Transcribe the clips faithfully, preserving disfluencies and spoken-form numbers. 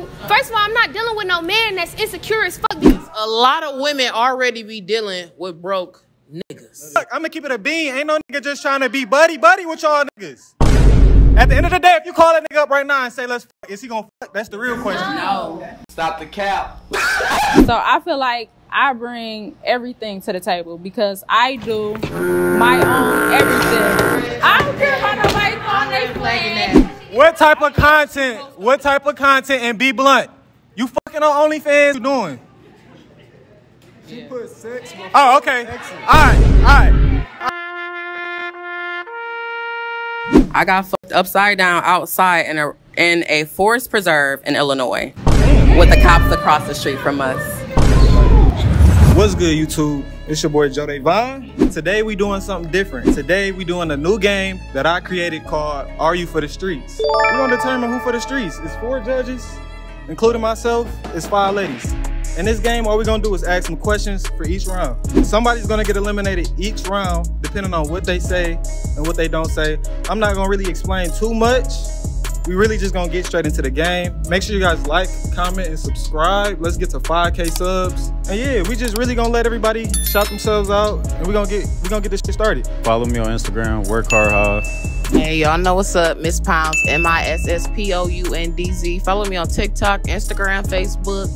no, first of all, I'm not dealing with no man that's insecure as fuck. A lot of women already be dealing with broke niggas. Look, I'm gonna keep it a bean. Ain't no nigga just trying to be buddy-buddy with y'all niggas. At the end of the day, if you call that nigga up right now and say, let's fuck, is he gonna fuck? That's the real question. No. Stop the cap. So I feel like I bring everything to the table because I do my own everything. I don't care about nobody's on their plan. What type of content? What type of content? And be blunt. You fucking on OnlyFans? What you doing? She put sex. Oh, okay. Excellent. All right, all right. I got fucked upside down outside in a in a forest preserve in Illinois with the cops across the street from us. What's good, YouTube? It's your boy Joe Dayvon. Today we doing something different. Today we doing a new game that I created called Are You For The Streets? We're gonna determine who for the streets. It's four judges, including myself. It's five ladies. In this game, all we're gonna do is ask some questions for each round. Somebody's gonna get eliminated each round, depending on what they say and what they don't say. I'm not gonna really explain too much. We really just gonna get straight into the game. Make sure you guys like, comment, and subscribe. Let's get to five K subs. And yeah, we just really gonna let everybody shout themselves out, and we're gonna get we gonna get this shit started. Follow me on Instagram, work hard hard. Hey, y'all know what's up, Miss Pounds, M I S S P O U N D Z. Follow me on TikTok, Instagram, Facebook,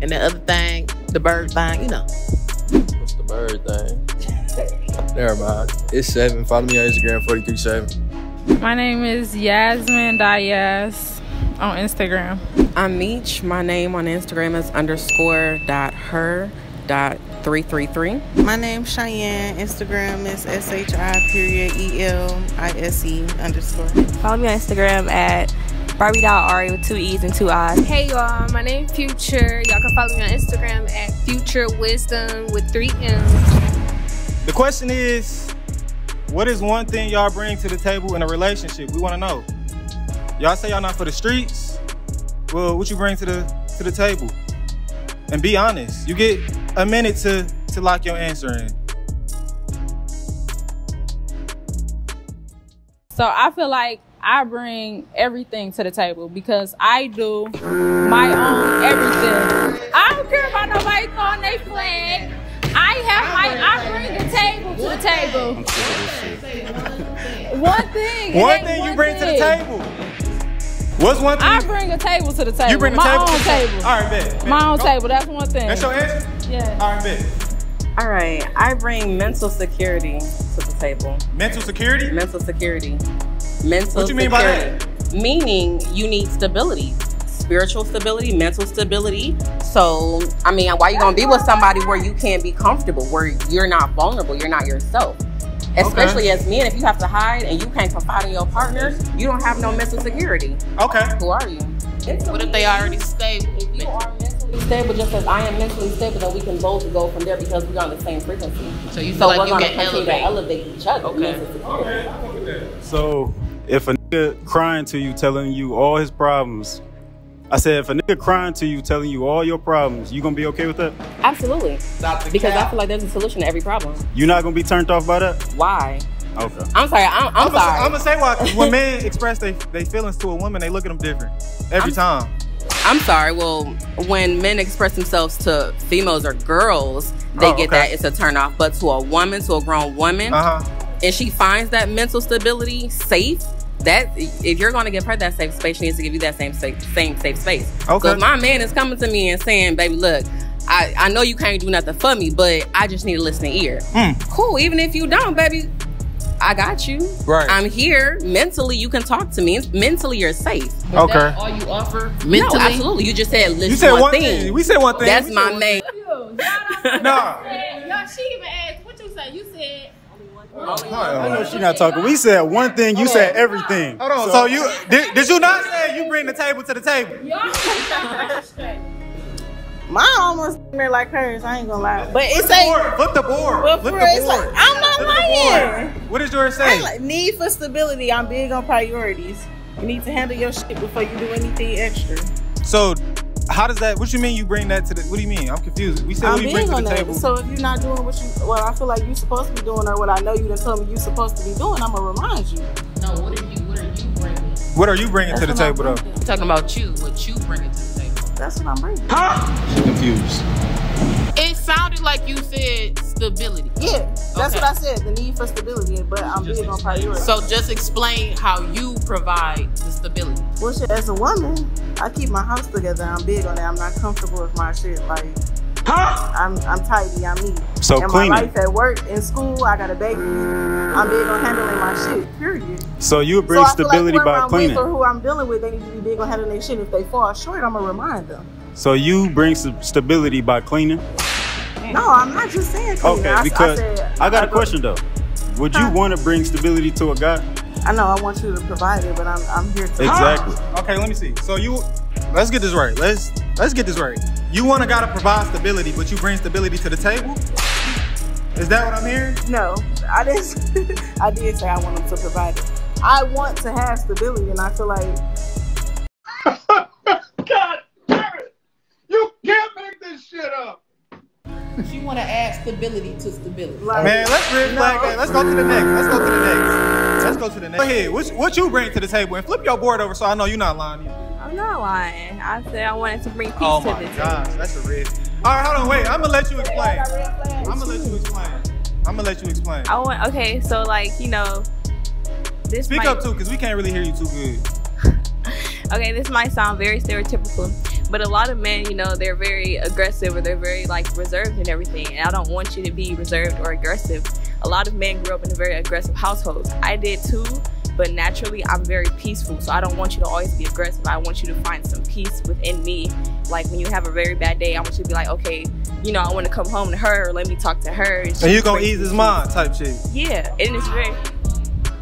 and the other thing, the bird thing, you know. What's the bird thing? Never mind. It's seven. Follow me on Instagram, forty-three seven. My name is Yasmin Diaz on Instagram. I'm Meech. My name on Instagram is underscore dot her dot three three three. My name's Cheyenne. Instagram is S H I period E L I S E underscore. Follow me on Instagram at Barbie dot Ari with two E's and two I's. Hey y'all, my name's Future. Y'all can follow me on Instagram at Future Wisdom with three M's. The question is, what is one thing y'all bring to the table in a relationship? We want to know. Y'all say y'all not for the streets. Well, what you bring to the to the table? And be honest. You get a minute to to lock your answer in. So I feel like I bring everything to the table because I do my own everything. I don't care about nobody throwing their flag. I have my, I bring the table to the table. I'm sick of this shit. One thing. One thing you bring to the table. What's one thing? I bring a table to the table. You bring the table to the table. All right, bet. My own table. That's one thing. That's your answer? Yeah. All right, bet. All right. I bring mental security to the table. Mental security? Mental security. Mental. What do you mean by that? Meaning you need stability. Spiritual stability, mental stability. So, I mean, why you gonna be with somebody where you can't be comfortable, where you're not vulnerable, you're not yourself? Especially okay. as men, if you have to hide and you can't confide in your partner, you don't have no mental security. Okay. Who are you? Mentally, what if they already stable? If you are mentally stable, just as I am mentally stable, then we can both go from there because we're on the same frequency. So you feel so like we're you can elevate. To elevate each other. Okay. Okay, I go with that. So, if a nigga crying to you, telling you all his problems, I said, if a nigga crying to you, telling you all your problems, you gonna be okay with that? Absolutely. Stop the because cap. I feel like there's a solution to every problem. You're not gonna be turned off by that? Why? Okay. I'm sorry. I'm, I'm, I'm sorry. Gonna, I'm gonna say why. When men express their they feelings to a woman, they look at them different every I'm, time. I'm sorry. Well, when men express themselves to females or girls, they oh, get okay. that it's a turn off. But to a woman, to a grown woman, uh-huh. and she finds that mental stability safe. That if you're going to give her that safe space, she needs to give you that same safe, same safe space. Okay. So if my man is coming to me and saying, "Baby, look, I, I know you can't do nothing for me, but I just need a listening ear." Mm. Cool. Even if you don't, baby, I got you. Right. I'm here mentally. You can talk to me. Mentally, you're safe. Is okay. That all you offer? Mentally? No, absolutely. You just said listen. You said one, one thing. thing. We said one thing. That's we my main. No. No. She even asked, "What you say?" You said. I know she's not talking. We said one thing, you said everything. Hold on. So, so you did, did you not say you bring the table to the table? Mine almost like hers, I ain't gonna lie. But it's like flip the board. Flip the board. It's like, I'm not lying. What does yours say? Like, need for stability. I'm big on priorities. You need to handle your shit before you do anything extra. So how does that, what you mean you bring that to the, what do you mean? I'm confused. We said I'm what do you bring to the that. table. So if you're not doing what you, well, I feel like you're supposed to be doing or what I know you done told me you're supposed to be doing, I'm going to remind you. No, what are you, what are you bringing? What are you bringing That's to the table, though? I'm talking about you, what you bringing to the table. That's what I'm bringing. Huh? She confused. It sounded like you said stability. Yeah, that's okay. what I said, the need for stability, but I'm just big on priority. So just explain how you provide the stability. Well, shit, as a woman, I keep my house together. I'm big on that. I'm not comfortable with my shit. Like, huh? I'm, I'm tidy, I'm neat. So and clean. My life at work, in school, I got a baby. I'm big on handling my shit, period. So you bring so stability like by I'm cleaning. So who I'm dealing with, they need to be big on handling their shit. If they fall short, I'm going to remind them. So you bring some stability by cleaning? No, I'm not just saying cleaning. Okay, I, because I, said, I got I a question though. Would huh? you want to bring stability to a guy? I know, I want you to provide it, but I'm, I'm here to- Exactly. Huh? Okay, let me see. So you, let's get this right. Let's let's get this right. You want to gotta provide stability, but you bring stability to the table? Is that what I'm hearing? No, I didn't. I did say I want them to provide it. I want to have stability, and I feel like- God damn it! You can't make this shit up! She want to add stability to stability. Like, man, let's red flag no. that. Let's go to the next. Let's go to the next. Let's go to the next. Go ahead. What, what you bring to the table? And flip your board over so I know you're not lying either. I'm not lying. I said I wanted to bring peace oh to the table. Oh my gosh, that's a red. All right, hold on, wait. I'm gonna let you explain. I'm gonna let you explain. I'm gonna let you explain. I want. Okay, so like you know, this. Speak might... up too, cause we can't really hear you too good. Okay, this might sound very stereotypical, but a lot of men, you know, they're very aggressive or they're very like reserved and everything. And I don't want you to be reserved or aggressive. A lot of men grew up in a very aggressive household. I did too. But naturally, I'm very peaceful, so I don't want you to always be aggressive. I want you to find some peace within me. Like, when you have a very bad day, I want you to be like, okay, you know, I want to come home to her, or let me talk to her. And you're going to ease his mind type shit. Yeah, and it's very...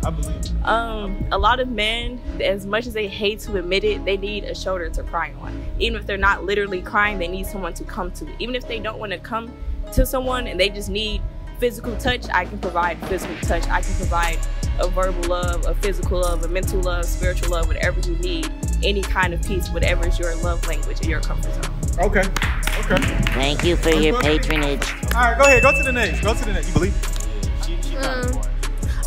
I believe it. Um, a lot of men, as much as they hate to admit it, they need a shoulder to cry on. Even if they're not literally crying, they need someone to come to. Even if they don't want to come to someone and they just need physical touch, I can provide physical touch. I can provide... a verbal love, a physical love, a mental love, spiritual love, whatever you need, any kind of peace, whatever is your love language and your comfort zone. Okay, okay. Thank you for your patronage. All right, go ahead, go to the next, go to the next. You believe? She, she mm.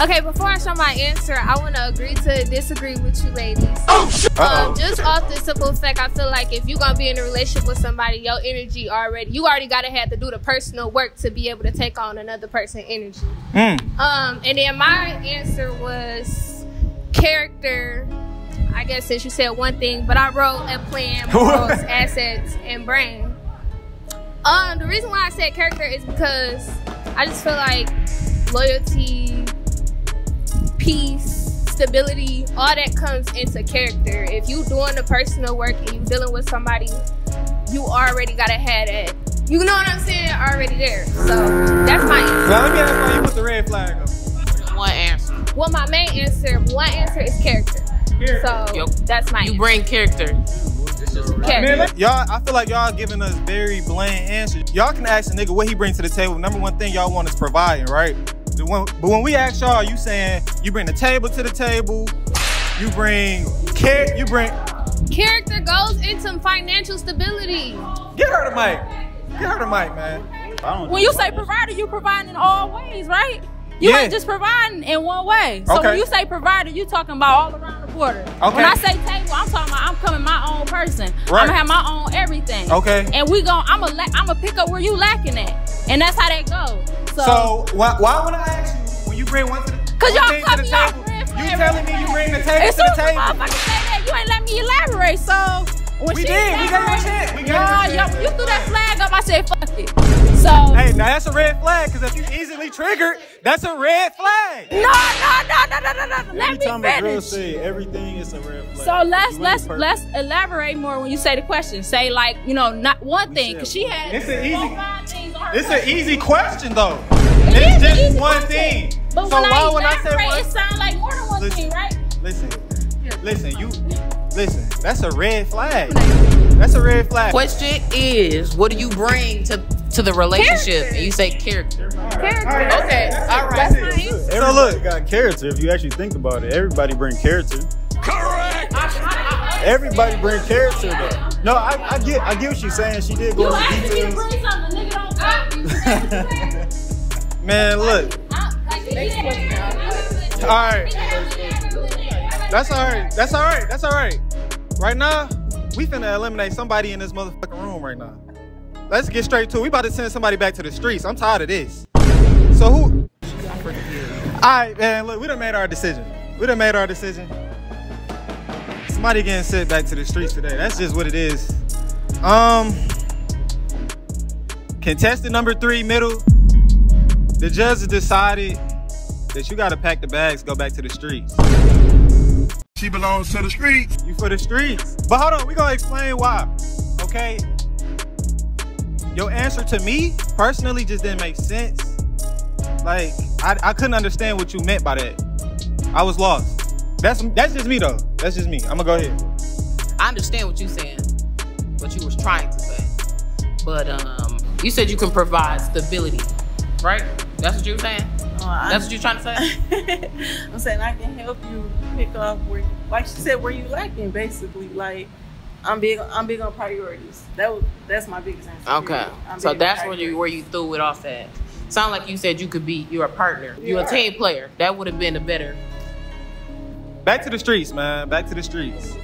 Okay, before I show my answer, I want to agree to disagree with you ladies. Oh, shit. Uh-oh. Um, just off the simple fact, I feel like if you're going to be in a relationship with somebody, your energy already, you already got to have to do the personal work to be able to take on another person's energy. Mm. Um, and then my answer was character, I guess, since you said one thing, but I wrote a plan, morals, assets, and brain. Um, the reason why I said character is because I just feel like loyalty, peace, stability, all that comes into character. If you doing the personal work and you dealing with somebody, you already gotta have that. You know what I'm saying? Already there. So that's my answer. Now let me ask why you put the red flag up. One answer. Well, my main answer, one answer is character. Character. So Yo, that's my. You answer. Bring character. Y'all, I feel like y'all giving us very bland answers. Y'all can ask a nigga what he brings to the table. Number one thing y'all want is providing, right? But when we ask y'all, you saying you bring the table to the table, you bring care, you bring character goes into financial stability. Get her the mic. Get her the mic, man. I don't when you say provider, you providing in all ways, right? You yeah. ain't just providing in one way. So okay. when you say provider, you talking about all around the border. Okay. When I say table, I'm talking about I'm coming my own person. Right. I'm gonna have my own everything. Okay. And we gon' I'm gonna I'm gonna pick up where you lacking at, and that's how that goes. So, so why, why would I ask you when you bring one to the table? Because y'all cut me off, friend. You telling me you bring the table to the table? As soon as motherfucker say that, you ain't let me elaborate. So when she elaborated, you threw that flag up. I said, fuck it. So hey, now that's a red flag because if you easily triggered, that's a red flag. No, no, no, no, no, no, no. Let me finish. Every time a girl say everything is a red flag. So let's let's let's elaborate more when you say the question. Say like you know not one thing because she had. It's an easy. It's an easy question though. It it's just one question. thing. But so when why I when I say one, it sounds like more than one listen, thing, right? Listen, listen, you, listen. That's a red flag. That's a red flag. Question is, what do you bring to to the relationship? Character. And you say character. Character. All right. Okay. All right. That's that's nice. So look, you got character. If you actually think about it, everybody bring character. Correct. Everybody bring character though. No, I, I get, I get what you're saying. She did go into details. You asked me to bring something, nigga. Don't ask me. Man, look. All right. That's all right. That's all right. That's all right. Right now, we finna eliminate somebody in this motherfucking room right now. Let's get straight to it. We about to send somebody back to the streets. I'm tired of this. So who? All right, man. Look, we done made our decision. We done made our decision. Somebody getting sent back to the streets today. That's just what it is. Um, contestant number three, middle. The judge decided that you gotta pack the bags, go back to the streets. She belongs to the streets. You for the streets. But hold on, we gonna explain why, okay? Your answer to me, personally, just didn't make sense. Like, I, I couldn't understand what you meant by that. I was lost. That's, that's just me, though. That's just me. I'm gonna go ahead. I understand what you're saying, what you was trying to say. But um, you said you can provide stability, right? That's what you were saying? Uh, That's what you're trying to say? I'm saying I can help you pick up where, you, like she said, where you lacking, basically. Like, I'm big. I'm big on priorities. That was. That's my biggest answer. Okay. So that's where you where you threw it off at. Sound like you said you could be. You're a partner. You're yeah. a team player. That would have been a better. Back to the streets, man. Back to the streets.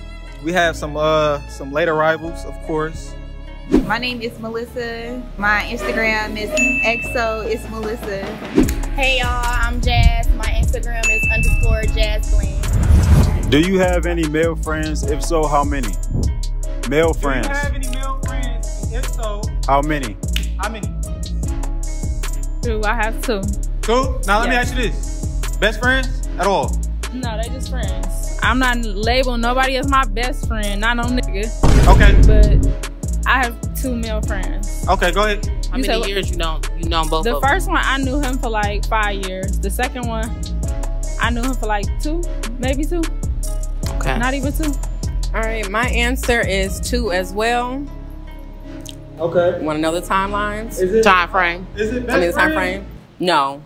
We have some uh some late arrivals, of course. My name is Melissa. My Instagram is X O. It's Melissa. Hey y'all, I'm Jazz. My Instagram is underscore Jazz Bling. Do you have any male friends? If so, how many? Male friends. Do you have any male friends? If so, how many? How many? Two. I have two. Two? Now let yeah. me ask you this: best friends at all? No, they just friends. I'm not labeled nobody as my best friend. Not no nigga. Okay. But I have two male friends. Okay, go ahead. How you many said, years you know you know both? The of first them? one I knew him for like five years. The second one I knew him for like two, maybe two. Okay. Not even two. All right, my answer is two as well. Okay. Want to know the timelines? Is it time frame? Is it best I mean the time frame? frame? No.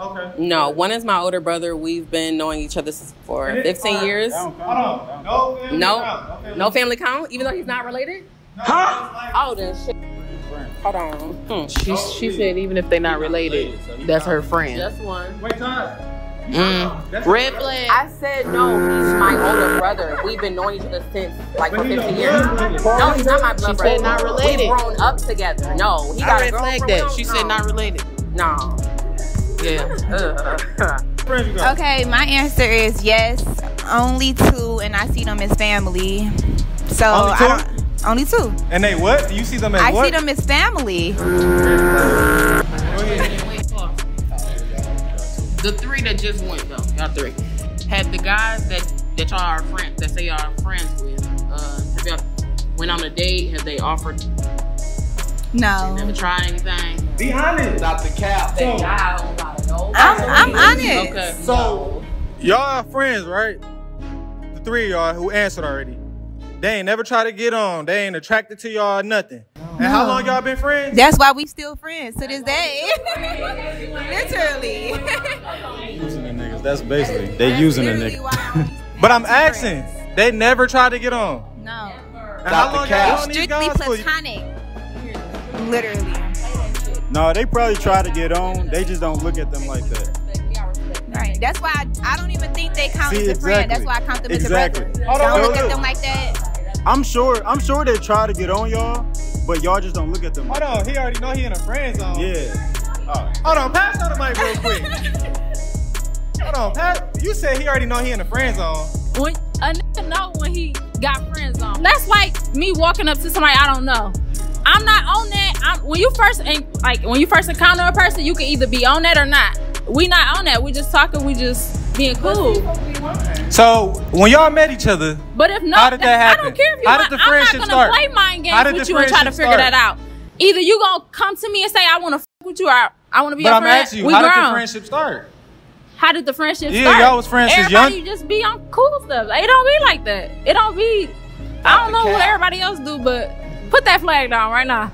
Okay. No, one is my older brother. We've been knowing each other for fifteen right. years. Hold on. No family no. count. No family, no family count. count, even though he's not related. No, huh? Oh, then shit. Hold on. Hmm. She, she said even if they're not related, that's her friend. That's one. Wait time. Mm. Red flag. I said no. He's my older brother. We've been knowing each other since like for fifteen years. No, he's not my blood brother. She said not related. We've grown up together. No, he got a girl. I red flagged that. She said not related. No. Yeah. Okay, my answer is yes. Only two, and I see them as family. So I don't. Only two. And they what? Do you see them as I what? I see them as family. The three that just went though, y'all three. Had the guys that that y'all are friends, that say y'all are friends with, uh, have y'all went on a date? Have they offered? No. Never tried anything. Be honest. Not the cap. They lie on a lot of those. I'm I'm honest. Okay. So y'all are friends, right? The three of y'all who answered already. They ain't never try to get on. They ain't attracted to y'all or nothing. No. And how long y'all been friends? That's why we still friends to this day. Literally. Using the niggas. That's basically. They That's using the niggas. But I'm asking. Friends. They never try to get on. No. And how long y'all been strictly platonic. You? Literally. No, they probably try to get on. They just don't look at them like that. Right. That's why I, I don't even think they count See, as a exactly. friend. That's why I count them exactly. as a brother. Don't look at them like that. I'm sure, I'm sure they try to get on y'all, but y'all just don't look at them. Hold on, he already know he in a friend zone. Yeah. Uh, hold on, pass on the mic real quick. Hold on, Pat. You said he already know he in a friend zone. When a nigga know when he got friend zone. That's like me walking up to somebody I don't know. I'm not on that. I'm, when you first like when you first encounter a person, you can either be on that or not. We not on that. We just talking. We just being cool. So when y'all met each other, but if not, how did that happen? I don't care if you. How did the friendship start? I'm not gonna play mind games with you and try to figure that out. Either you gonna come to me and say I want to fuck with you, or I, I want to be a friend. But I'm asking you, how did the friendship start? How did the friendship start? Yeah, y'all was friends since young. Everybody just be on cool stuff. Like, it don't be like that. It don't be. I don't know what everybody else do, but put that flag down right now.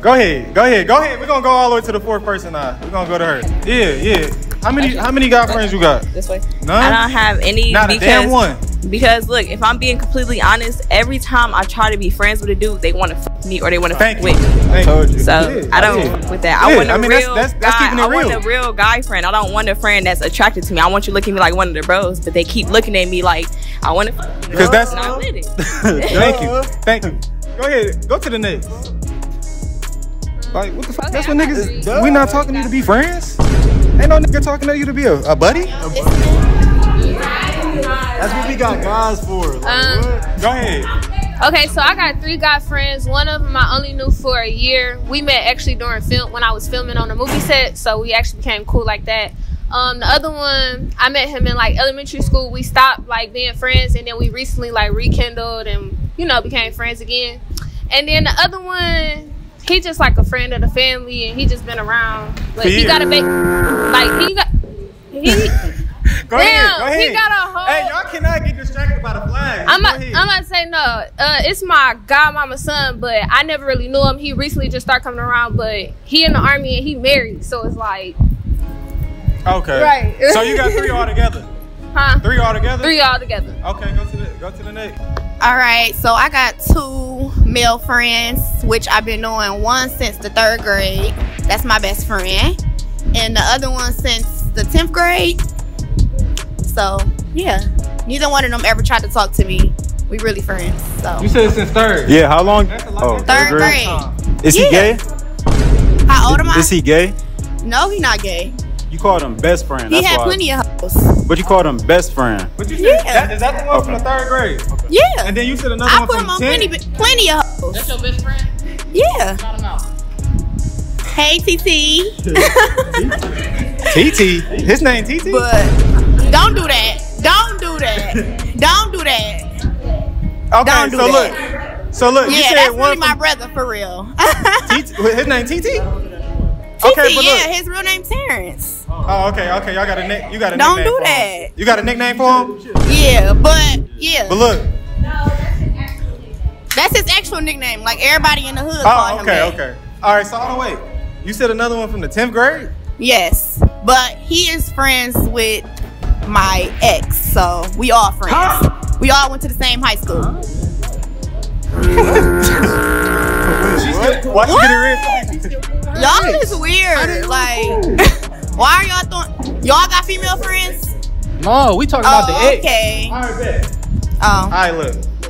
Go ahead, go ahead, go ahead. We're gonna go all the way to the fourth person now. We're gonna go to her. Yeah, yeah. How many how many guy friends you got? This way. None? I don't have any. Not a damn one. Because look, if I'm being completely honest, every time I try to be friends with a dude, they want to f me or they want to f with me. I told you. So yeah, I don't yeah. with that. I yeah. want a I mean, real that's, that's, that's guy. Keeping it real. I want a real guy friend. I don't want a friend that's attracted to me. I want you looking at me like one of the bros, but they keep looking at me like I want to f you. Because that's not with it. Thank you. Thank you. Go ahead. Go to the next. Like what the fuck? Okay, that's what I'm niggas. Not we not talking to you to be friends. Ain't no nigga talking to you to be a, a buddy. A buddy. That's what we got guys for. Like, um, go ahead. Okay, so I got three guy friends. One of them I only knew for a year. We met actually during film when I was filming on a movie set, so we actually became cool like that. Um, the other one, I met him in like elementary school. We stopped like being friends, and then we recently like rekindled and you know became friends again. And then the other one, he just like a friend of the family, and he just been around. But he got a big, like he got he. Go Damn, ahead, go ahead. He got a whole... Hey, y'all cannot get distracted by the flag. I'm about to say no. Uh, it's my godmama's son, but I never really knew him. He recently just started coming around, but he in the Army and he married, so it's like... Okay. Right. So you got three all together? Huh? Three all together? Three all together. Okay, go to the, go to the next. All right, so I got two male friends, which I've been knowing one since the third grade. That's my best friend. And the other one since the tenth grade. So yeah, neither one of them ever tried to talk to me. We really friends. So you said since third. Yeah, how long? Oh, third grade. Is yeah. he gay? How old am I? Is he gay? No, he not gay. You called him best friend. He that's had why. Plenty of hoes. But you called him best friend. But you said, yeah. that, is that the one okay. from the third grade? Okay. Yeah. And then you said another I one from the I put him on plenty, plenty of hoes. That's your best friend? Yeah. Shout him out. Hey, T T. T T. His name T T. But. Don't do that. Don't do that. Don't do that. Okay, Don't do so that. look. So look, yeah, you said that's one really my brother for real. His name T T? Okay, but yeah, look. His real name Terrence. Oh, okay, okay. Y'all got a nick you got a Don't nickname. Don't do that. Him. You got a nickname for him? Yeah, but yeah. But look. No, that's his actual nickname. That's his actual nickname. Like everybody in the hood. Oh, okay, him okay. Alright, so hold on, wait. You said another one from the tenth grade? Yes. But he is friends with my ex, so we all friends. Huh? We all went to the same high school. Huh? What? Y'all is weird. Like, why are y'all throwing? Y'all got female friends? No, we talking oh, about the ex. Okay. All right, bet. Oh. All right, look.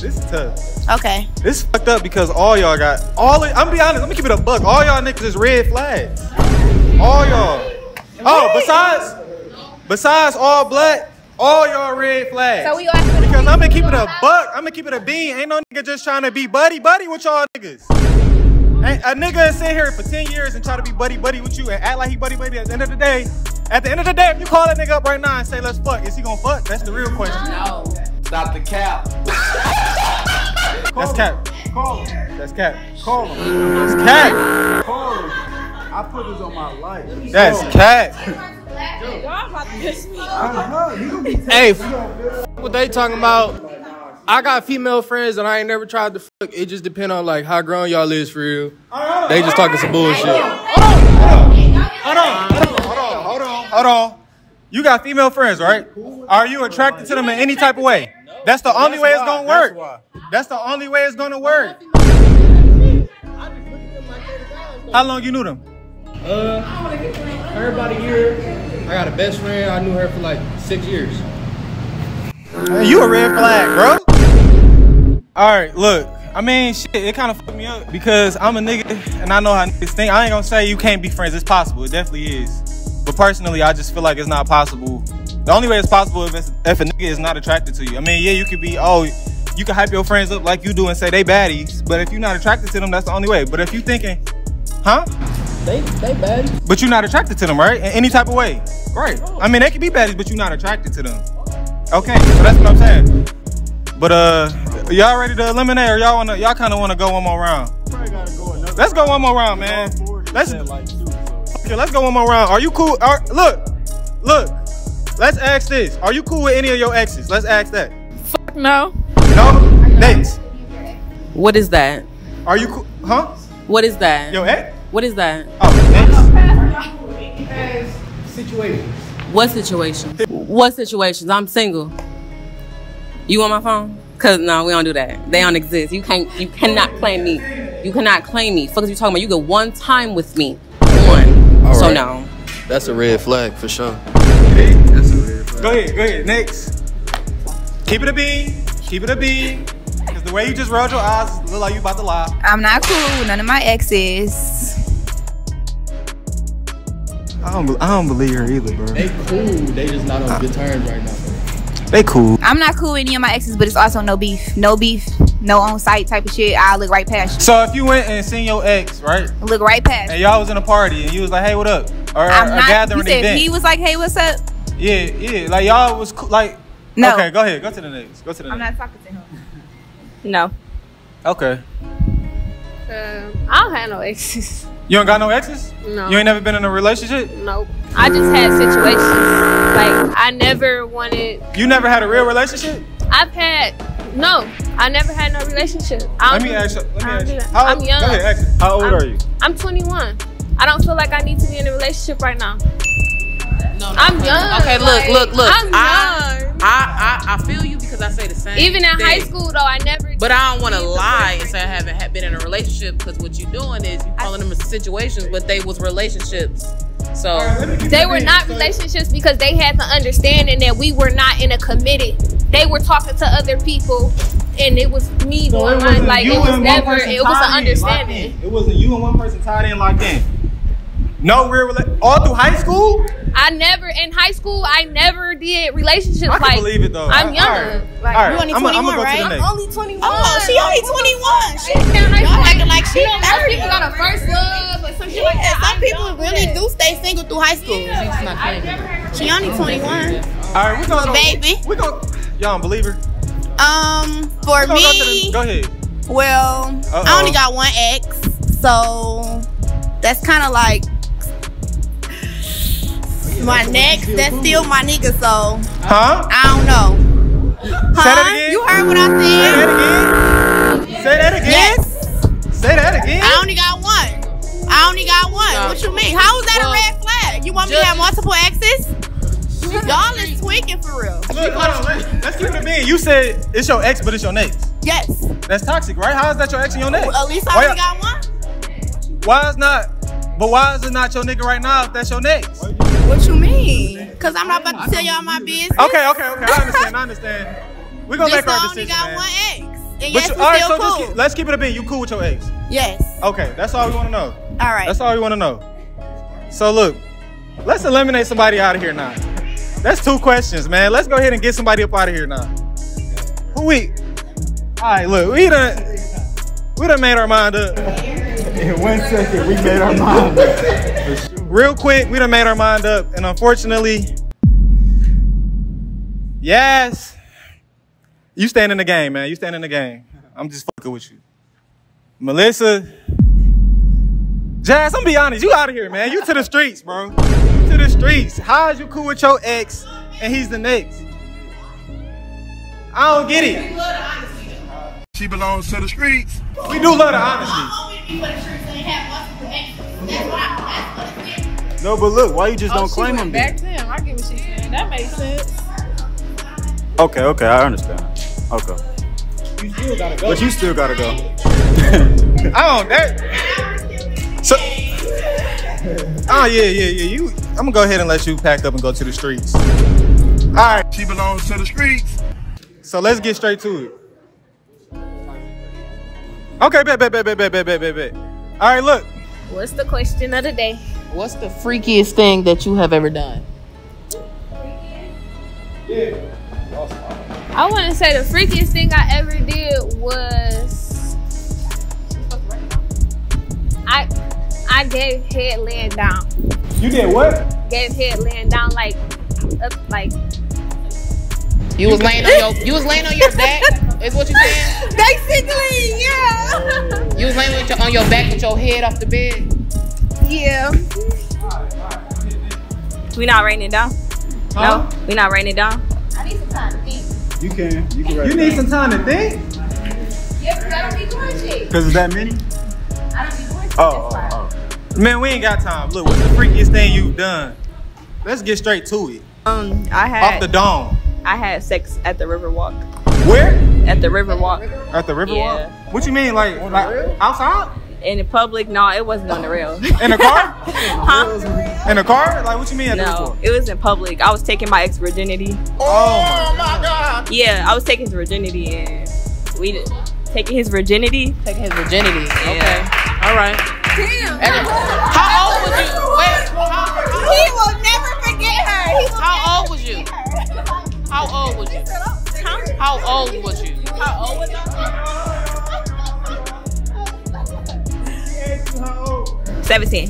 This is tough. Okay. This is fucked up because all y'all got all. I'm gonna be honest. Let me keep it a buck. All y'all niggas is red flags. All y'all. Oh, besides. Besides all black, all y'all red flags. So we all because I'm gonna keep it a buck. I'm gonna keep it a bean. Ain't no nigga just trying to be buddy buddy with y'all niggas. Ain't a nigga sit here for ten years and try to be buddy buddy with you and act like he buddy buddy. At the end of the day, at the end of the day, if you call that nigga up right now and say let's fuck, is he gonna fuck? That's the real question. No, stop the cap. That's cap. Call him. That's cap. Call him. That's cap. Call him. I put this on my life. That's cap. Dude, y'all about to piss me off. Hey, what they talking about? I got female friends and I ain't never tried to fuck. It just depend on like how grown y'all is for real. Right, they just talking right. some bullshit. Hold on, hold on, hold on, hold on, hold on, hold on. You got female friends, right? Are you attracted to them in any type of way? That's the only way it's gonna work. That's the only way it's gonna work. How long you knew them? Uh, heard about a year. I got a best friend. I knew her for like six years. Hey, you a red flag, bro. All right, look. I mean, shit, it kind of fucked me up because I'm a nigga and I know how niggas think. I ain't gonna say you can't be friends. It's possible. It definitely is. But personally, I just feel like it's not possible. The only way it's possible if, it's, if a nigga is not attracted to you. I mean, yeah, you could be, oh, you can hype your friends up like you do and say they baddies. But if you're not attracted to them, that's the only way. But if you thinking, huh? They, they baddies. But you're not attracted to them, right? In any type of way. Right. I mean, they can be baddies, but you're not attracted to them. Okay, so that's what I'm saying. But, uh, y'all ready to eliminate or y'all wanna, y'all kind of want to go one more round? Probably gotta go another let's round. go one more round, man. Let's, like two, so. Okay, let's go one more round. Are you cool? Are, look, look, let's ask this. Are you cool with any of your exes? Let's ask that. Fuck no. No? Next. What is that? Are you cool? Huh? What is that? Yo, ex? What is that? Oh, situations. What situations? What situations? I'm single. You want my phone? Cause no, we don't do that. They don't exist. You can't. You cannot claim me. You cannot claim me. Fuck is you talking about? You get one time with me. One. All so right. No. That's a red flag for sure. Hey, that's a red flag. Go ahead. Go ahead. Next. Keep it a bean. Keep it a bean. Cause the way you just rolled your eyes look like you about to lie. I'm not cool with none of my exes. I don't, I don't believe her either, bro. They cool. They just not on uh, good terms right now. Bro. They cool. I'm not cool with any of my exes, but it's also no beef. No beef. No on-site type of shit. I look right past you. So if you went and seen your ex, right? Look right past you. And y'all was in a party and you was like, hey, what up? Or, I'm or not, gathering you said event. He was like, hey, what's up? Yeah, yeah. Like y'all was cool. Like, no. Okay, go ahead. Go to the next. Go to the next. I'm not talking to him. No. Okay. Um, I don't have no exes. You ain't got no exes? No. You ain't never been in a relationship? Nope. I just had situations. Like, I never wanted... You never had a real relationship? I've had... No. I never had no relationship. I let me ask you. Let me ask you. How, I'm young. Go ahead, ask you. How old I'm, are you? I'm twenty-one. I don't feel like I need to be in a relationship right now. No, no, I'm no. young. Okay, like, look, look, look. I'm young. I, I, I feel you because I say the same Even in thing. high school, though, I never... But I don't want to lie and say I haven't been in a relationship because what you're doing is you're calling them situations, but they was relationships. So they were not relationships because they had the understanding that we were not in a committed. They were talking to other people, and it was me going on. Like, it was never... It was an understanding. It wasn't you and one person tied in locked in. No real relationship. All through high school? I never, in high school, I never did relationships. I can like, believe it though. I'm young. All right. Like, all right. You only twenty-one, I'm a, I'm right? I'm only twenty-one. Oh, she only twenty-one. She Y'all acting like she thirty. Some people got a first love or some shit yeah, like that. Some I people really that. do stay single through high school. Yeah, like, like, never she only twenty-one. All right, we're going to... Baby. We're going to... Y'all don't believe her? Um, for me... Go, the, go ahead. Well, uh-oh. I only got one ex, so that's kind of like... My next, that's still my nigga, so. Huh? I don't know. Huh? Say that again. You heard what I said. Say that again. Say that again. Yes. Say that again. I only got one. I only got one. No. What you mean? How is that well, a red flag? You want me to have multiple exes? Y'all is tweaking for real. Look, hold on, let's, let's keep it a bean. You said it's your ex, but it's your next. Yes. That's toxic, right? How is that your ex and your next? At least I why only got one. Why is not? But why is it not your nigga right now if that's your next? What you mean? Because I'm not about to tell y'all my business. Okay, okay, okay. I understand. I understand. We're going to make our decision, man. I only got one ex. And yes, we're still cool. All right, so let's keep it a bean. You cool with your ex? Yes. Okay, that's all we want to know. All right. That's all we want to know. So, look, let's eliminate somebody out of here now. That's two questions, man. Let's go ahead and get somebody up out of here now. Who we? All right, look, we done, we done made our mind up. In one second, we made our mind up. Real quick, we done made our mind up, and unfortunately, yes, you stand in the game, man. You stand in the game. I'm just fucking with you. Melissa, Jazz, I'm gonna be honest, you out of here, man. You to the streets, bro. You to the streets. How is you cool with your ex and he's the next? I don't get it. She belongs to the streets. We do love the honesty. No, but look, why you just oh, don't claim them? Back then, I get what she's saying. That makes sense. Okay, okay, I understand. Okay. You still gotta go. But you still gotta go. I don't. That. So. Oh yeah, yeah, yeah. You. I'm gonna go ahead and let you pack up and go to the streets. All right. She belongs to the streets. So let's get straight to it. Okay, bet, bet, bet, bet, bet, bet, bet, bet, bet. All right, look. What's the question of the day? What's the freakiest thing that you have ever done? Yeah. I want to say the freakiest thing I ever did was I I gave head laying down. You did what? Gave head laying down like up like. You was laying on your you was laying on your back. Is what you saying? Basically, yeah. You was laying with your, on your back with your head off the bed. Yeah. We not writing it down? Huh? No, we not writing it down. I need some time to think. You can. You can write You it need down. some time to think? Yeah, because I don't be doing shit. Because it's that many? I don't be doing shit. Oh, oh, oh. Man, we ain't got time. Look, what's the freakiest thing you've done? Let's get straight to it. Um, I had... Off the dome. I had sex at the Riverwalk. Where? At the Riverwalk. At the Riverwalk? Yeah. What you mean, like, like outside? In the public? No, it wasn't on the rail. In a car? Huh? In a car? Like, what you mean? At no, the it was in public. I was taking my ex virginity. Oh my God! Yeah, I was taking his virginity, and we did, taking his virginity. Taking his virginity. Okay. Yeah. All right. Damn. How old was you? Wait. He will never forget her. He will how old was you? How old was you? How old was you? How old was I? seventeen.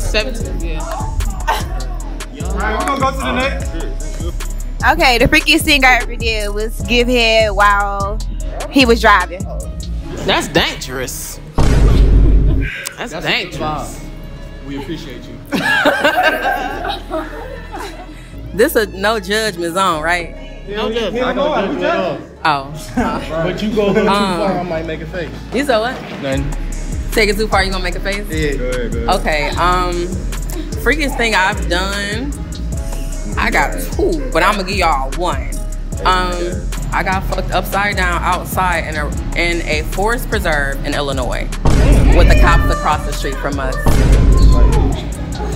seventeen, yeah. Alright, we're gonna go to the next. Okay, the freakiest thing I ever did was give head while he was driving. That's dangerous. That's, That's dangerous. We appreciate you. This a no judgment zone, right? Yeah, no judgment. I gotta do it all. Oh. But you go a little too far, I might make a face. You said what? Nothing. Take it too far, you gonna make a face? Yeah, go ahead, go ahead. Okay, um, freakiest thing I've done, I got two, but I'm gonna give y'all one. Um, I got fucked upside down outside in a, in a forest preserve in Illinois with the cops across the street from us.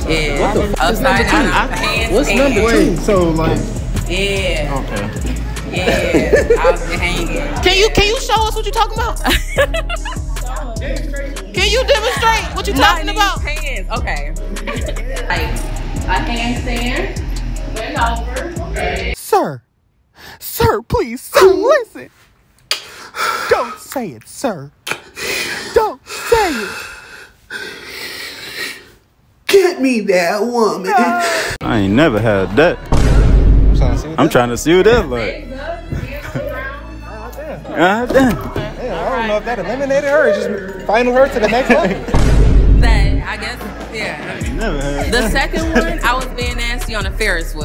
Yeah, upside down. What's number two? So like, yeah. Okay. Yeah, I was hanging. Can you can you show us what you're talking about? Can you demonstrate what you're talking about? Hands. Okay. Like a handstand, bend over. Okay. Sir, sir, please, sir, listen. Don't say it, sir. Don't say it. Get me that woman. No. I ain't never had that. I'm trying to see what I'm that, trying to see what that like. God damn. I don't know if that eliminated her or just final her to the next level. That, I guess, yeah. Never heard the second one, I was being nasty on a Ferris wheel.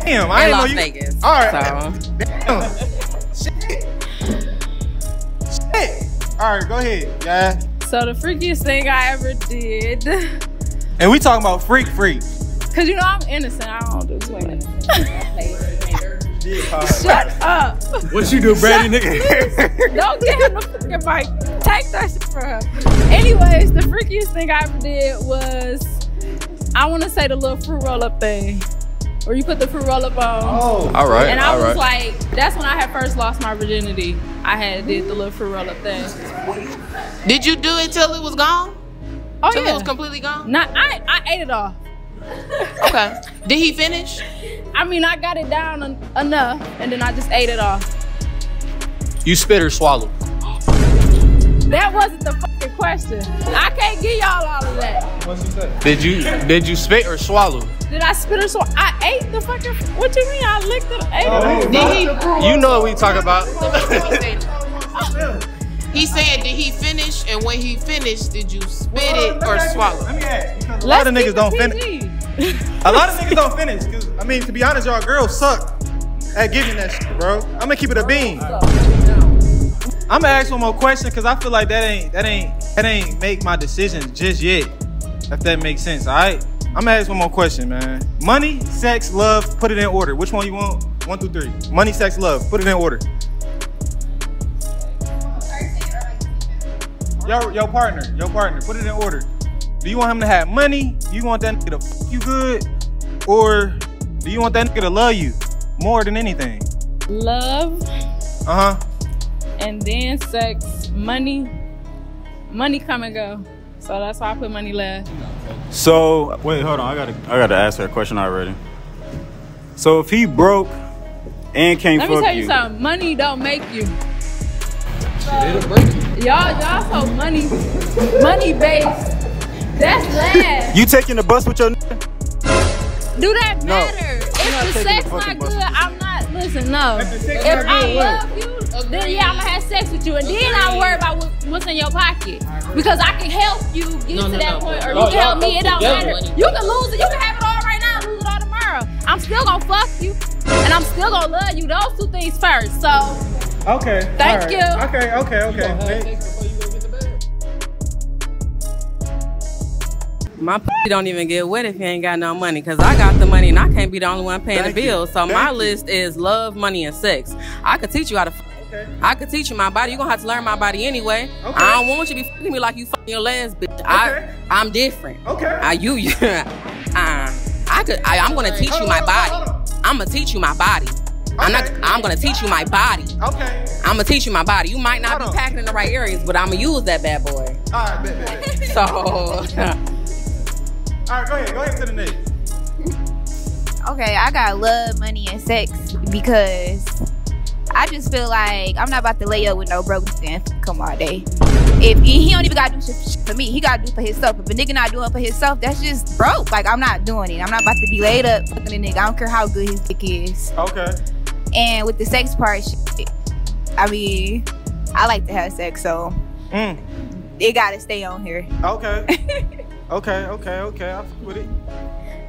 Damn, I in didn't Las know you... Vegas. All right. So. Damn. Shit. Shit. All right, go ahead, guys. So the freakiest thing I ever did. And we talking about freak freak. Because, you know, I'm innocent. I don't do too much. Shut up! What you do, Brady, nigga? Don't give him the fucking mic. Take that shit from her. Anyways, the freakiest thing I ever did was, I want to say the little fruit roll up thing, where you put the fruit roll up on. Oh, all right. And I all was right. like, that's when I had first lost my virginity. I had did the little fruit roll up thing. Did you do it till it was gone? Oh till yeah. Till it was completely gone? Nah, I I ate it all. Okay. Did he finish? I mean, I got it down en enough, and then I just ate it off. You spit or swallowed? That wasn't the fucking question. I can't give y'all all of that. What'd you say? Did you did you spit or swallow? Did I spit or swallow? I ate the fucking. What you mean? I licked it. Ate oh, it. Did he? You know what we talk about. He said, did he finish? And when he finished, did you spit well, it or ask, swallow? Let me ask. A Let's lot of niggas don't finish. A lot of niggas don't finish. Cause, I mean, to be honest, y'all girls suck at giving that shit, bro. I'm gonna keep it a bean. I'm gonna ask one more question because I feel like that ain't that ain't that ain't make my decisions just yet. If that makes sense, all right? I'm gonna ask one more question, man. Money, sex, love. Put it in order. Which one you want? One through three. Money, sex, love. Put it in order. Your, your partner, your partner, put it in order. Do you want him to have money? Do you want that nigga to fuck you good? Or do you want that nigga to love you more than anything? Love. Uh-huh. And then sex, money. Money come and go. So that's why I put money left. So, wait, hold on. I gotta, I gotta ask her a question already. So if he broke and can't fuck you. Let me tell you, you something. Money don't make you. It'll break you. Y'all, y'all so money, money based. That's last. You taking the bus with your n Do that matter? No. If the sex the not good, I'm not, listen, no. If, if I good, love you, then yeah, I'm gonna have sex with you. And then I worry about what, what's in your pocket. Because I can help you get no, to no, that no. point, or no, you can help me, it don't matter. Money. You can lose it, you can have it all right now, lose it all tomorrow. I'm still gonna fuck you, and I'm still gonna love you. Those two things first, so. Okay. Thank right. you. Okay, okay, okay. You My p don't even get wet if you ain't got no money, because I got the money and I can't be the only one paying Thank the bills. So my you. list is love, money, and sex. I could teach you how to f okay. I could teach you my body. You're going to have to learn my body anyway. Okay. I don't want you to be f***ing me like you f***ing your last bitch. Okay. I, I'm different. Okay. I, you, you, uh, I could, I, I'm going to teach you my body. I'm going to teach you my body. I'm not, I'm going to teach you my body. Okay. I'm going to teach you my body. You might not Hold be packing on. in the right areas, but I'm going to use that bad boy. All right, bet, bet, bet. So. All right, go ahead. Go ahead to the next. Okay, I got love, money, and sex because I just feel like I'm not about to lay up with no broke nigga come all day. If he don't even gotta do shit for me, he gotta do for himself. If a nigga not doing it for himself, that's just broke. Like, I'm not doing it. I'm not about to be laid up fucking a nigga. I don't care how good his dick is. Okay. And with the sex part, shit, I mean, I like to have sex, so mm. it gotta stay on here. Okay. okay. Okay. Okay. I feel with it.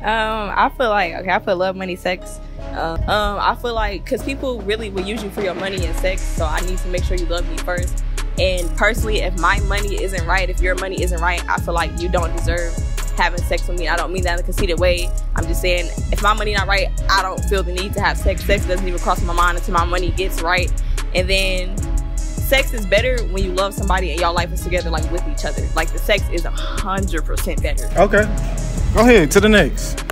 Um, I feel like, okay, I feel love, money, sex. Uh, um, I feel like, because people really will use you for your money and sex, so I need to make sure you love me first. And personally, if my money isn't right, if your money isn't right, I feel like you don't deserve having sex with me. I don't mean that in a conceited way. I'm just saying, if my money not right, I don't feel the need to have sex. Sex doesn't even cross my mind until my money gets right. And then sex is better when you love somebody and y'all life is together, like with each other. Like, the sex is one hundred percent better. Okay. Go ahead, to the next.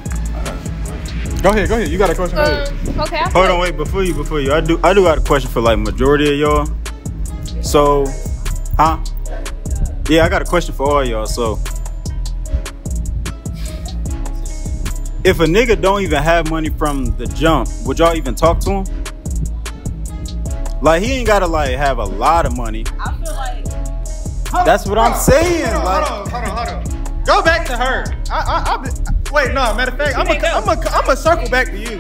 Go ahead, go ahead. You got a question for um, me? Okay. I Hold on, wait, before you, before you. I do I do got a question for like majority of y'all. So, huh? Yeah, I got a question for all y'all. So, if a nigga don't even have money from the jump, would y'all even talk to him? Like, he ain't gotta like have a lot of money. I feel like that's what I'm saying. Hold on, hold on, hold on. Go back to her. I, I, I be, wait, no, matter of fact, I'm going to I'm I'm circle back to you.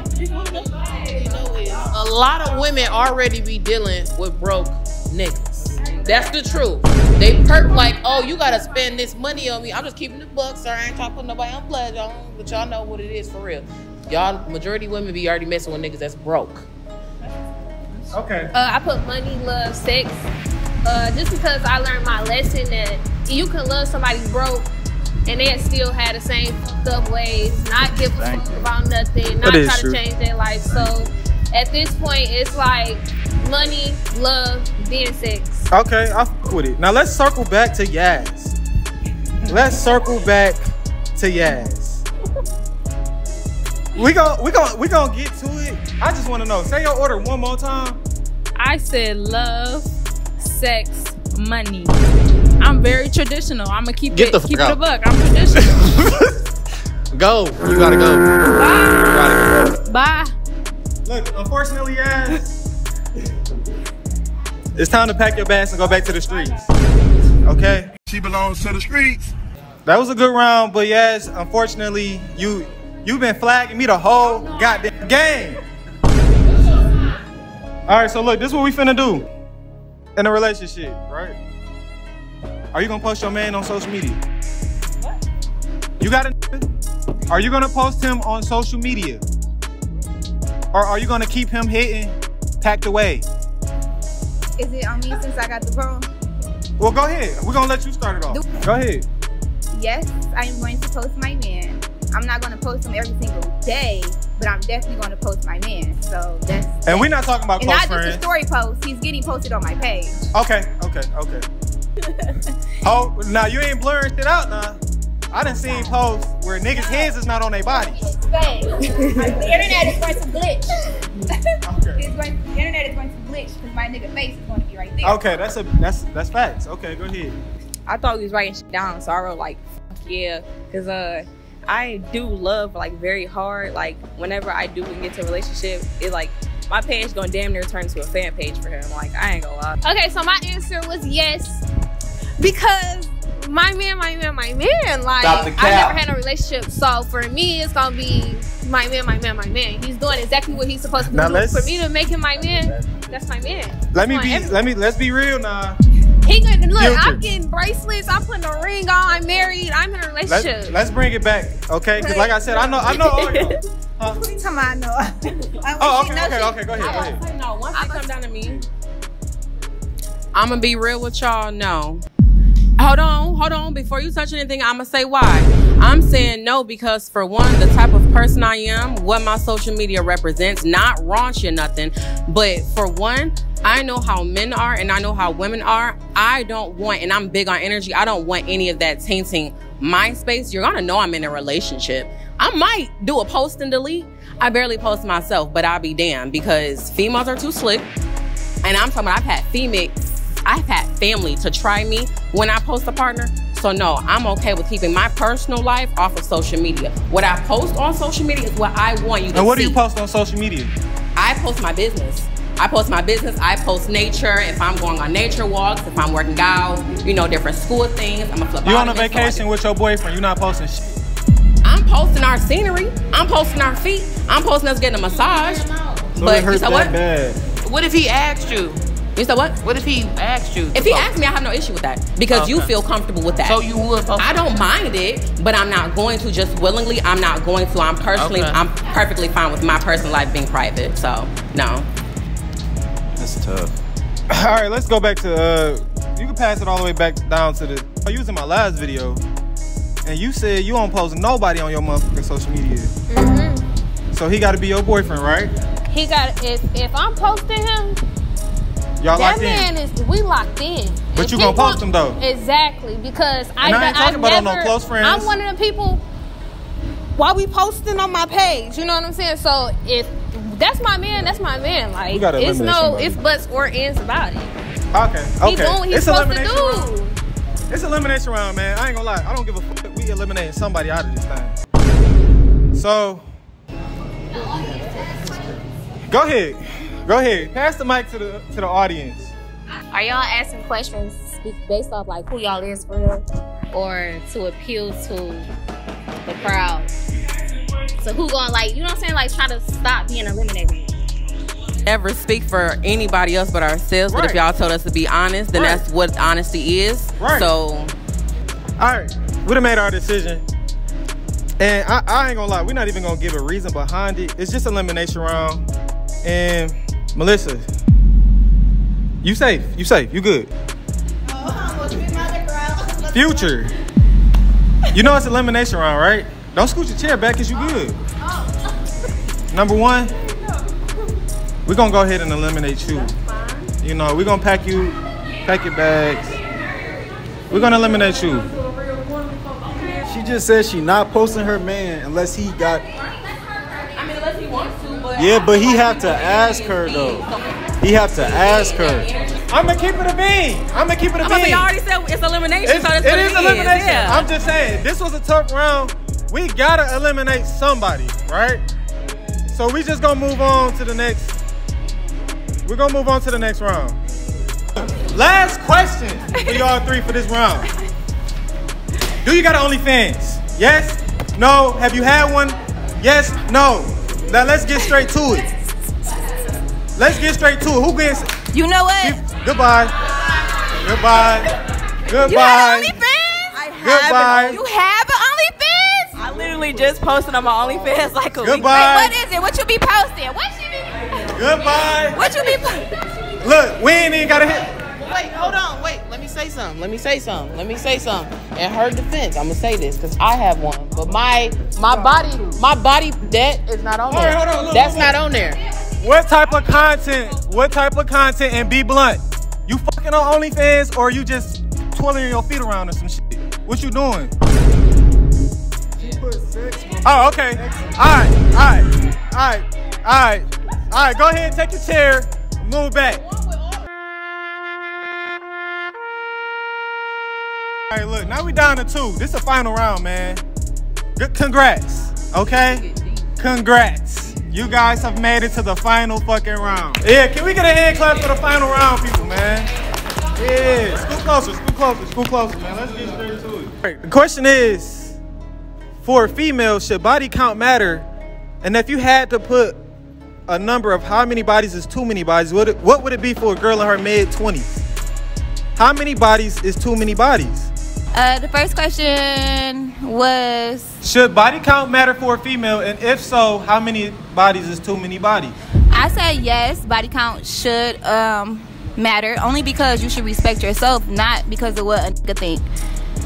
A lot of women already be dealing with broke niggas. That's the truth. They perk like, oh, you got to spend this money on me. I'm just keeping the bucks, sir. I ain't trying to put nobody on blood, y'all. But y'all know what it is for real. Y'all, majority women be already messing with niggas that's broke. Okay. Uh, I put money, love, sex. Uh, just because I learned my lesson that you can love somebody broke and they still had the same fucked up ways, not give a fuck about nothing, not try to change their life. So at this point, it's like money, love, being sex. Okay, I fuck with it. Now let's circle back to Yaz. Let's circle back to Yaz. We gon' we gon' we gon' get to it. I just want to know. Say your order one more time. I said love, sex, money. I'm very traditional. I'm gonna keep Get it, the keep it a buck. I'm traditional. Go. You gotta go. Bye. You gotta go. Bye. Look, unfortunately, yes. It's time to pack your bags and go back to the streets. Okay. She belongs to the streets. That was a good round, but yes, unfortunately, you you've been flagging me the whole no. goddamn game. All right, so look, this is what we finna do in a relationship, right? Are you gonna post your man on social media? What? You got a Are you gonna post him on social media? Or are you gonna keep him hidden, packed away? Is it on me since I got the phone? Well, go ahead. We're gonna let you start it off. Do go ahead. Yes, I am going to post my man. I'm not gonna post him every single day, but I'm definitely gonna post my man. So that's And that. We're not talking about and close friends. Not just a story post. He's getting posted on my page. Okay, okay, okay. Oh, now you ain't blurring shit out now. I done seen posts where niggas' heads is not on their bodies. It's fake. The internet is going to glitch. Okay. It's going, the internet is going to glitch because my nigga face is going to be right there. Okay, that's a that's that's facts. Okay, go ahead. I thought he was writing shit down, so I wrote like, yeah, because uh, I do love like very hard. Like whenever I do get into a relationship, it like. My page gonna damn near turn to a fan page for him. Like, I ain't gonna lie. Okay, so my answer was yes, because my man, my man, my man. Like, I never had a relationship, so for me, it's gonna be my man, my man, my man. He's doing exactly what he's supposed to now do. For me to make him my man, that's my man. Let Come me be. Everything. Let me. Let's be real now. He could look. Guilty. I'm getting bracelets. I'm putting a ring on. I'm married. I'm in a relationship. Let's, let's bring it back, okay? Because like I said, I know. I know all y'all. Huh? What are you talking about? I know. I oh, okay, okay, okay. Go ahead. Go ahead. Say no. Once they come down to me, I'm going to be real with y'all. No. Hold on, hold on. Before you touch anything, I'm going to say why. I'm saying no because, for one, the type of person I am, what my social media represents, not raunchy or nothing, but for one, I know how men are and I know how women are. I don't want, and I'm big on energy, I don't want any of that tainting my space. You're going to know I'm in a relationship. I might do a post and delete. I barely post myself, but I'll be damned because females are too slick. And I'm talking about I've had female, I've had family to try me when I post a partner. So no, I'm okay with keeping my personal life off of social media. What I post on social media is what I want you to see. And what do you post on social media? I post my business. I post my business, I post nature. If I'm going on nature walks, if I'm working out, you know, different school things, I'm a flip. You're on a vacation with your boyfriend, you're not posting shit. I'm posting our scenery. I'm posting our feet. I'm posting us getting a massage. So but it hurts you said what? Bad. What if he asked you? You said what? What if he asked you? If he post? asked me, I have no issue with that because okay. you feel comfortable with that. So you would post? I don't mind it, but I'm not going to just willingly. I'm not going to. I'm personally, okay. I'm perfectly fine with my personal life being private. So no. That's tough. All right, let's go back to. Uh, you can pass it all the way back down to the. I used in my last video. And you said you don't post nobody on your motherfucking social media. Mm-hmm. So he got to be your boyfriend, right? He got if if I'm posting him, y'all locked man in. Is we locked in. But if you gonna post him though? Exactly because and I I ain't talking I about never, on no close friends. I'm one of the people. Why we posting on my page? You know what I'm saying? So if that's my man, that's my man. Like it's no somebody. It's buts or ends about it. Okay, okay. He doing what he's it's supposed to do. Room. It's elimination round, man. I ain't gonna lie. I don't give a fuck. We eliminating somebody out of this thing. So, go ahead. Go ahead. Pass the mic to the to the audience. Are y'all asking questions based off like who y'all is for real, or to appeal to the crowd? So who going like you know what I'm saying? Like try to stop being eliminated. Never speak for anybody else but ourselves. Right. But if y'all told us to be honest, then right. that's what honesty is. Right. So, alright, we done made our decision. And I, I ain't gonna lie, we're not even gonna give a reason behind it. It's just elimination round. And Melissa, you safe, you safe, you good. Oh, Future, you know it's elimination round, right? Don't scoot your chair back because you oh. good. Oh. Number one, we're gonna go ahead and eliminate you. You know, we're gonna pack you, pack your bags. We're gonna eliminate you. She just said she not posting her man unless he got. I mean, unless he wants to, but. Yeah, but he have to ask her though. He have to ask her. I'm gonna keep it a bean. I'm gonna keep it a bean. You already said it's elimination, it's, so that's it what is it elimination. Is. Yeah. I'm just saying, this was a tough round. We gotta eliminate somebody, right? So we just gonna move on to the next. We're gonna move on to the next round. Last question for y'all three for this round. Do you got an OnlyFans? Yes? No? Have you had one? Yes? No? Now let's get straight to it. Let's get straight to it. Who gets? You know what? Goodbye. Goodbye. Goodbye. You have an OnlyFans? I have. Goodbye. You have an OnlyFans? I literally just posted on my OnlyFans like a Goodbye. Week. Wait, what is it? What you be posting? What you be Goodbye. What you mean? Look, we ain't even got a hit. Wait, hold on. Wait, let me say something. Let me say something. Let me say something. In her defense, I'm gonna say this because I have one, but my my body my body that is not on there. All right, hold on, look, That's look, look. not on there. What type of content? What type of content? And be blunt. You fucking on OnlyFans or you just twirling your feet around or some shit? What you doing? She put sex. Oh, okay. All right, all right, all right, all right. All right, go ahead, take your chair, move back. All right, look, now we down to two. This is the final round, man. Good, congrats, okay? Congrats. You guys have made it to the final fucking round. Yeah, can we get a hand clap for the final round, people, man? Yeah, scoot closer, scoot closer, scoot closer, man. Let's get straight to it. All right, the question is, for a female, should body count matter? And if you had to put a number of how many bodies is too many bodies, what, what would it be for a girl in her mid twenties? How many bodies is too many bodies? Uh, the first question was... Should body count matter for a female? And if so, how many bodies is too many bodies? I said yes, body count should um, matter, only because you should respect yourself, not because of what a nigga think.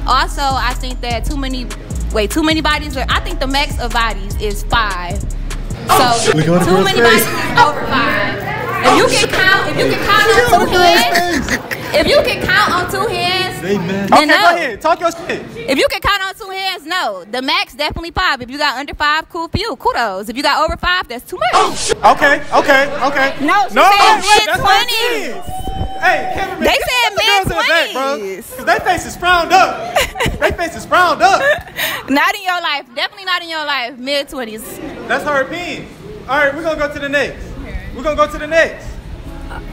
Also, I think that too many, wait, too many bodies, are, I think the max of bodies is five. So, too many bodies is over five. If you can count, if you can count on two hands, if you can count on two hands, then okay, no. Go ahead, talk your shit. If you can count on two hands, no. The max, definitely five. If you got under five, cool for you, kudos. If you got over five, that's too much. Oh, shit. Okay, okay, okay. No, she no, said shit, that's twenties. Hey, Kevin, they said mid twenties. Bro, cause they face is frowned up. They face is frowned up. Not in your life. Definitely not in your life. Mid twenties. That's her opinion. All right, we're gonna go to the next. We're gonna go to the next.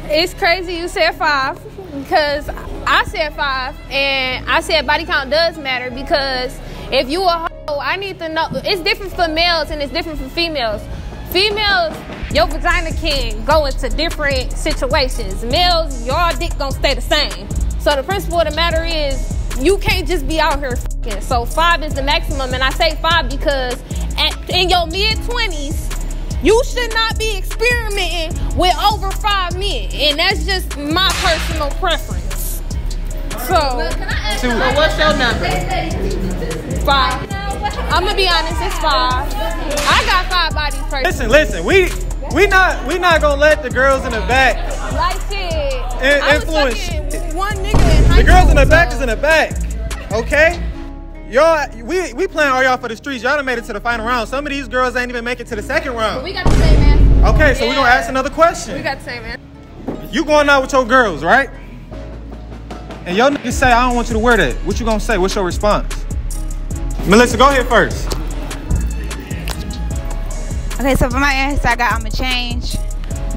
It's crazy you said five because I said five, and I said body count does matter because if you a hoe, I need to know. It's different for males and it's different for females. Females, your vagina can go into different situations. Males, your dick gonna stay the same. So the principle of the matter is you can't just be out here f***ing. So five is the maximum, and I say five because at, in your mid twenties, you should not be experimenting with over five men. And that's just my personal preference. So, well, can I ask you, so what's your number? Five. I'm gonna be honest, it's five. I got five bodies personally. Listen, listen, we we not we not gonna let the girls in the back like shit. In, influence. One nigga in high the girls school, in the so. Back is in the back, okay? Y'all, we we playing all y'all for the streets. Y'all done made it to the final round. Some of these girls ain't even make it to the second round. But we got the same answer. Okay, so yeah. We gonna ask another question. We got the same answer. You going out with your girls, right? And your niggas say I don't want you to wear that. What you gonna say? What's your response? Melissa, go ahead first. Okay, so for my answer, I got, I'm going to change.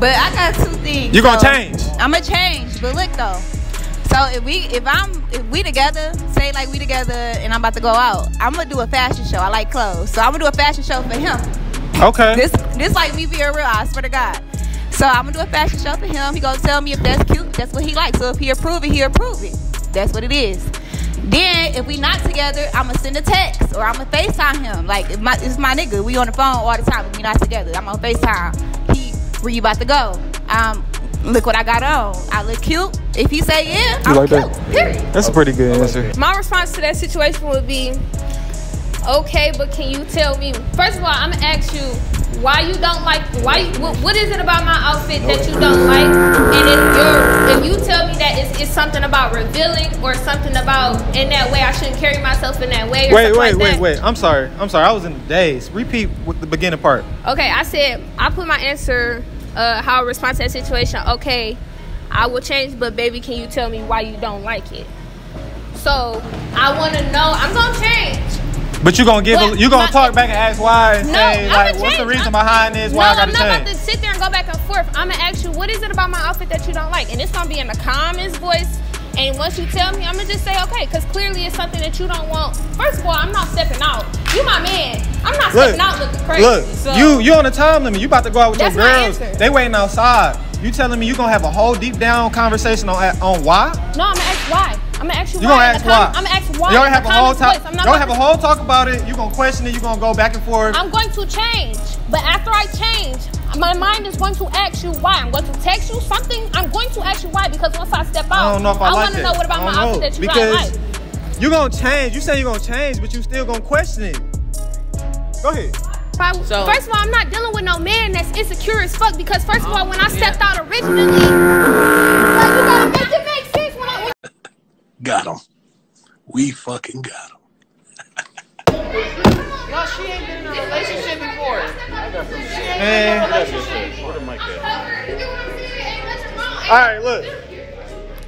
But I got two things. You're so going to change? I'm going to change, but look, though. So if we if I'm, if I'm we together, say like we together and I'm about to go out, I'm going to do a fashion show. I like clothes. So I'm going to do a fashion show for him. Okay. This, this like me being real, I swear to God. So I'm going to do a fashion show for him. He going to tell me if that's cute, that's what he likes. So if he approve it, he approve it. That's what it is. Then, if we not together, I'm going to send a text or I'm going to FaceTime him. Like, if my, it's my nigga. We on the phone all the time. If we not together, I'm going to FaceTime. He, where you about to go? Um, look what I got on. I look cute. If he say yeah, you I'm like cute. That? Period. That's a pretty good answer. My response to that situation would be, okay, but can you tell me? First of all, I'm going to ask you why you don't like, why? What, what is it about my outfit that you don't like? And if you're If you tell me that it's, it's something about revealing or something about in that way, I shouldn't carry myself in that way. Or wait, wait, like wait, that. wait. I'm sorry. I'm sorry. I was in the daze. Repeat with the beginning part. Okay, I said, I put my answer, uh, how I respond to that situation. Okay, I will change, but baby, can you tell me why you don't like it? So I want to know. I'm going to change. But you're going to give, well, a, you're going to talk back and ask why and no, say, like, what's change. the reason I'm, behind this? Why no, I got to change? No, I'm not about to sit there and go back and forth. I'm going to ask you, what is it about my outfit that you don't like? And it's going to be in the comments voice. And once you tell me, I'm going to just say, okay, because clearly it's something that you don't want. First of all, I'm not stepping out. You my man. I'm not look, stepping out looking crazy. Look, so. you you on the time limit. You about to go out with That's your girls. My answer. They waiting outside. You telling me you're going to have a whole deep down conversation on, on why? No, I'm going to ask why. I'm gonna ask you, you why. Ask why. I'm gonna ask why. You already have a whole talk. You already have a whole talk about it. You're gonna question it. You're gonna go back and forth. I'm going to change, but after I change, my mind is going to ask you why. I'm going to text you something. I'm going to ask you why because once I step out, I don't know if I, I like want to know what about my outfit that you because don't like. You're gonna change. You say you're gonna change, but you still gonna question it. Go ahead. I, so, first of all, I'm not dealing with no man that's insecure as fuck because first of all, when I stepped yeah. out originally, like, you gotta make it make sense when I. Got him. We fucking got him. No, she ain't been in a relationship before. She ain't been in a relationship. All right, look.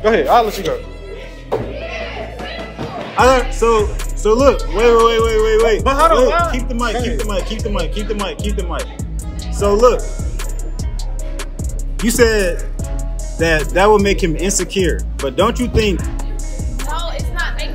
Go ahead. I'll let you go. All right, so, so look. Wait, wait, wait, wait, wait. But hold on. Look, keep the mic, keep the mic, keep the mic, keep the mic, keep the mic. So look. You said that that would make him insecure, but don't you think...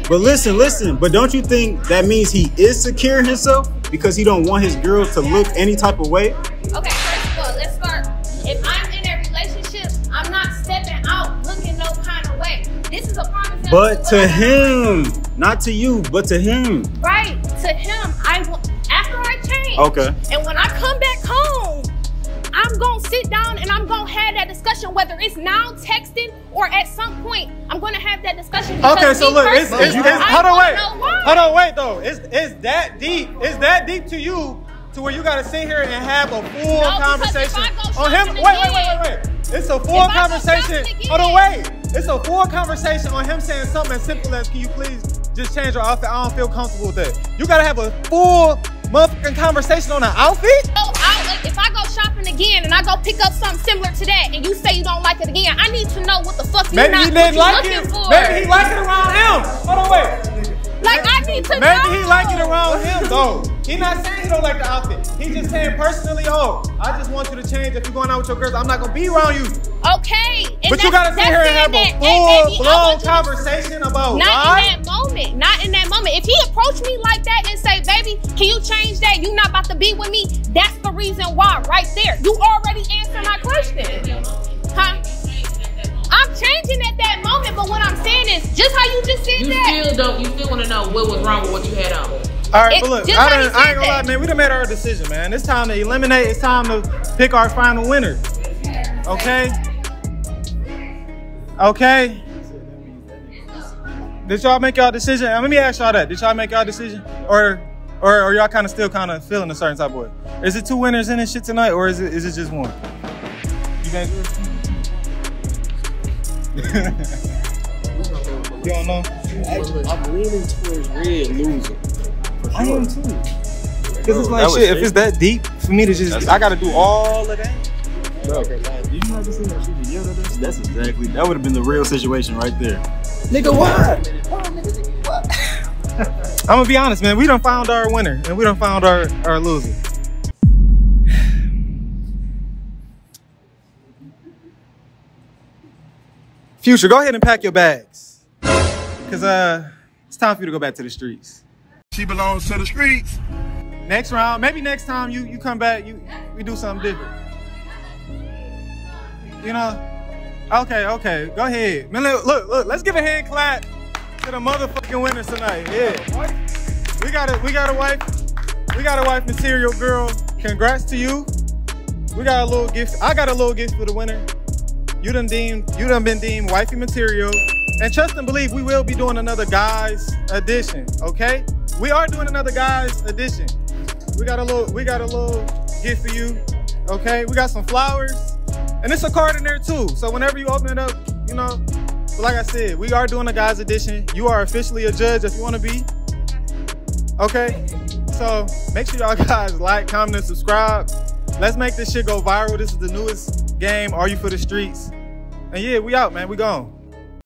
But listen, listen, but don't you think that means he is secure himself because he don't want his girl to look any type of way? Okay, first of all, let's start. If I'm in a relationship, I'm not stepping out looking no kind of way. This is a promise. But to him, not to you, but to him. Right, to him, I will, after I change. Okay. And when I come back home, I'm going to sit down and I'm going to have that discussion. discussion, whether it's now, texting, or at some point, I'm going to have that discussion. Okay, so look, it's, it's, it's, hold on, wait. Hold on, wait, though. It's, it's that deep. It's that deep to you to where you got to sit here and have a full no, conversation. On him, wait, wait, wait, wait, wait. It's a full conversation. Hold on, wait. It's a full conversation on him saying something as simple as, can you please just change your outfit? I don't feel comfortable with that. You got to have a full motherfucking conversation on an outfit? So I, if I go shopping again and I go pick up something similar to that and you say you don't like it again, I need to know what the fuck you're not, you didn't like looking it. For. Maybe he liked it around him. Hold on, wait. Like, I need to Maybe know. Maybe he liked it around him, though. He's not saying he don't like the outfit. He's just saying personally, oh, I just want you to change. If you're going out with your girls, I'm not going to be around you. Okay. And but you got to sit here and have that, a full-blown conversation about not why? In that moment. Not in that moment. If he approached me like that and say, baby, can you change that? You not about to be with me. That's the reason why right there. You already answered my question. Huh? I'm changing at that moment, but what I'm saying is just how you just said you that. Still don't, you still want to know what was wrong with what you had on. All right, it, but look, I, I ain't gonna lie, man. We done made our decision, man. It's time to eliminate. It's time to pick our final winner. Okay? Okay? Did y'all make y'all decision? Let me ask y'all that. Did y'all make y'all decision? Or or are y'all kind of still kind of feeling a certain type of way? Is it two winners in this shit tonight, or is it is it just one? You guys You don't know? Actually, I'm leaning towards red losing. Sure. I am too. Because it's like, shit, shit, if it's that deep, for me to just, that's I got to do all of that. Bro, did you not just see that she just yelled at us? That's exactly, that would have been the real situation right there. Nigga, why? I'm going to be honest, man. We done found our winner, and we done found our, our loser. Future, go ahead and pack your bags. Because uh, it's time for you to go back to the streets. She belongs to the streets. Next round, maybe next time you, you come back, you we do something different. You know? Okay, okay, go ahead. Man, look, look, let's give a hand clap to the motherfucking winners tonight. Yeah. We got a we got a wife. We got a wife material girl. Congrats to you. We got a little gift. I got a little gift for the winner. You done deemed, you done been deemed wifey material. And trust and believe, we will be doing another guys edition, okay? We are doing another guys edition. We got a little, we got a little gift for you. Okay, we got some flowers, and it's a card in there too. So whenever you open it up, you know. But like I said, we are doing a guys edition. You are officially a judge if you want to be. Okay, so make sure y'all guys like, comment, and subscribe. Let's make this shit go viral. This is the newest game. Are you for the streets? And yeah, we out, man. We gone.